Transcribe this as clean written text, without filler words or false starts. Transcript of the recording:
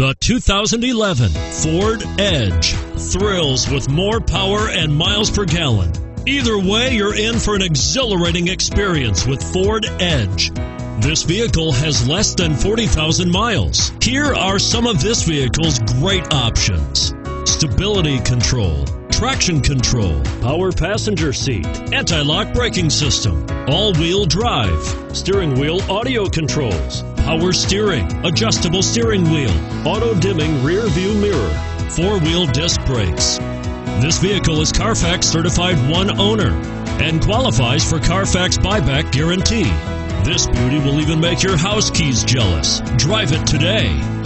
The 2011 Ford Edge thrills with more power and miles per gallon. Either way, you're in for an exhilarating experience with Ford Edge. This vehicle has less than 40,000 miles. Here are some of this vehicle's great options: stability control, traction control, power passenger seat, anti-lock braking system, all-wheel drive, steering wheel audio controls, power steering, adjustable steering wheel, auto-dimming rear view mirror, four-wheel disc brakes. This vehicle is Carfax certified one owner and qualifies for Carfax buyback guarantee. This beauty will even make your house keys jealous. Drive it today.